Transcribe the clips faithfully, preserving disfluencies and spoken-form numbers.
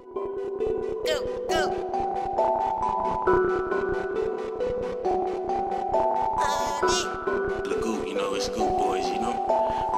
Go, go. Honey. The goop, you know, it's goop boys, you know.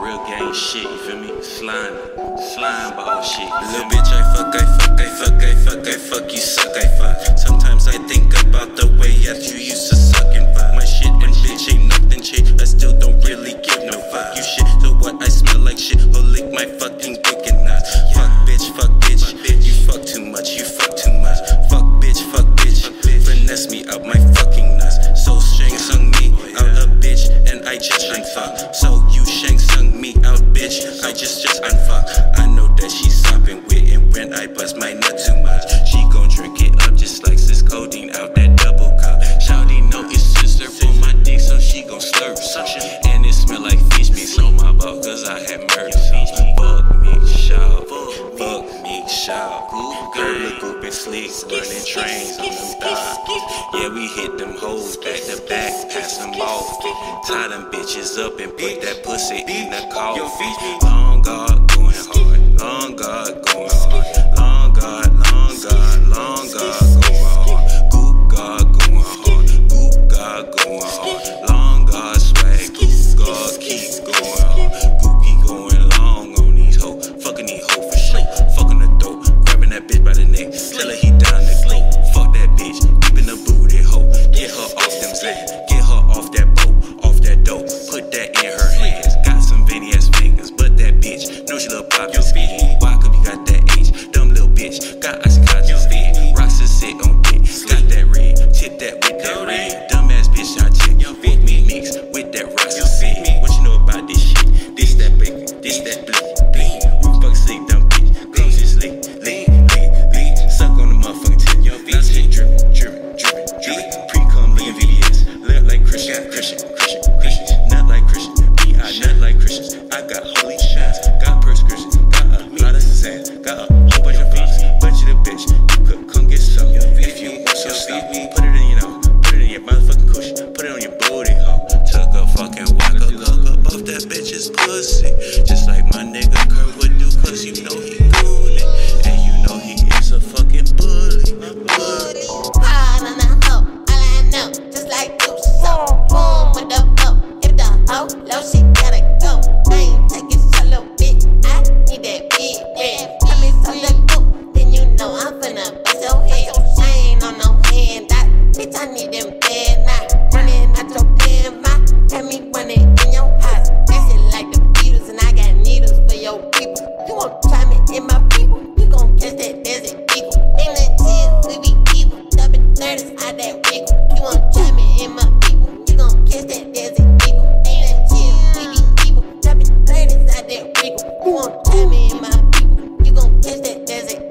Real gang shit, you feel me? Slime, slime ball shit. Little bitch, I fuck, I fuck, I fuck, I fuck, I fuck, you suck, I fuck. Sometimes I think about the way that you used to suck and fuck. My shit and bitch ain't nothing changed. I still don't really give no fuck. You shit, so what I smell like shit, will lick my fucking dick and nuts. Fuck bitch, fuck bitch, bitch, you fuck too much, you fuck too much. Fuck bitch, fuck bitch, finesse me out my fucking nuts. So Shang Tsung me out a bitch, and I just ain't fuck. So you Shang Tsung me out bitch, I just just unfuck. I know that she sopping with it when I bust my nut too much. She gon' drink it up just like sis codeine out that double cup. Shawty know it's sister for my dick, so she gon' slurp. And it smell like fish meat on my boat, cause I had murder. Fuck me, shout, fuck me, shout. Girl, the goop and slick, running trains on them dogs. Yeah, we hit them hoes back to back, pass them off. Tie them bitches up and put that pussy in the coffin. Long guard going hard, long guard going hard. Long guard, long guard, long guard going hard. Goop guard going hard, goop guard going hard. Long guard swag, goop guard keep going hard. Goopy going long on these hoes, fucking these hoes for sure. Fucking the throat, grabbing that bitch by the neck, tell her he down the glow. Fuck that bitch, deep in the booty hoe, get her off them slack, get her off that boat, off that dope, put that in her hands. Got some veiny ass fingers, but that bitch know she love pop your speed. Got ice cotton's feet, rocks to sit on dick. Got that red, tip that with that red. Dumbass bitch, I chick, with me mix with that rocks to sit. What you know about this shit? This that big, this that bleep, bleep. Root fuck sleep, dumb bitch, close your sleep, lean, lean, lean. Suck on the motherfucking tip, your bitch. Now she drippin', drippin', drippin', drippin'. Pre-cum, lean V D S, look like Christian, Christian, Christian, Christian. Not like Christian, me, I not like Christians. I got holy shots, got prescription, got a lot of sand, got a whole bunch of beats. Bitch, you could come get some. If you want some stuff, put it in your know, put it in your motherfucking cushion, put it on your booty hoe. Tuck a fucking walker, look up off that bitch's pussy. Just like my nigga Kurt would do, cause you know he goonin', and you know he is a fucking bully. Bully. I don't know hoe, all I know, just like you. So boom with the hoe, if the hoe low, she gotta go. I ain't take it solo, bitch. I need that big red. Tell me something. No, I'm finna bust your head. I ain't on no hand, I, bitch, I need them bad nights. Running out your damn mouth, have me running in your house. This is like the Beatles, and I got needles for your people. You won't try me in my people, you gon' catch that desert eagle. In the tears, we be evil, double thirties out that wiggle. You won't try me in my people, you gon' catch that desert eagle. In the tears, we be evil, double thirties out that wiggle. You won't try me in my people, you gon' catch that desert eagle. We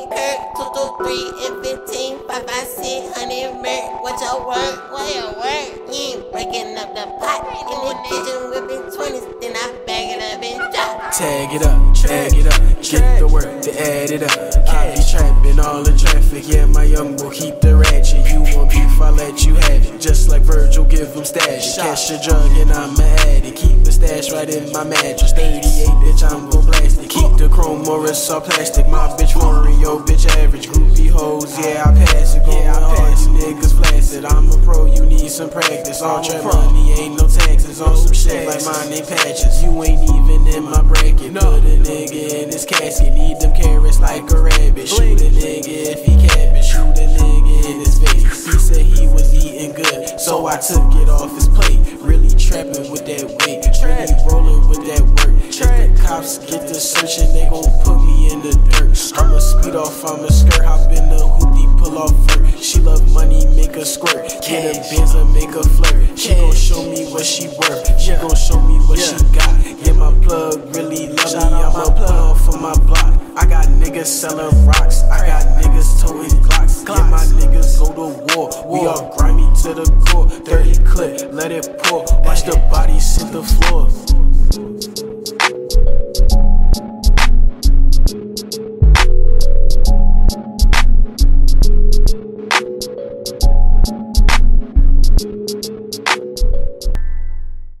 hurt, two, two, three, and fifteen, five, five, six, one hundred, merch. What your work? What your work? You ain't breaking up the pot. In the kitchen whipping twenties, then I bag it up and drop. Tag it up, tag it up, get the work to add it up. I be trapping all in traffic, yeah, my young boy keep the ratchet. You want beef, I let you have it, just like Virgil, give him stash. Cash a drug and I'm a addict, keep the stash right in my mattress. Thirty-eight, bitch, I'm gon' blast it, keep the chrome or it's all plastic. My bitch won't yo, bitch, average groupie hoes, yeah, I pass it. Going yeah, I pass hard, you niggas flaccid. I'm a pro, you need some practice. All trap money, ain't no taxes. On some shit like mine ain't patches. You ain't even in my bracket. Put a nigga in his casket. Need them carrots like a rabbit. Shoot a nigga if he cabbage. Shoot a nigga in his face. He said he was eating good, so I took it off his plate. Really trapping with that weight, really rolling with that work. If the cops get to searching, they gon' put me in the dirt. I'ma speed off, I'ma skirt, hop in the hoopty, pull off vert. She love money, make her squirt. Get a Benz or make her flirt. She gon' show me what she worth. She gon' show me what she got. Yeah, my plug really love me. I'ma put on for my block. I got niggas selling rocks. I got niggas towing Glocks. Yeah, my niggas go to war. We all grimy to the core. Dirty clip, let it pour. Watch the body sit the floor.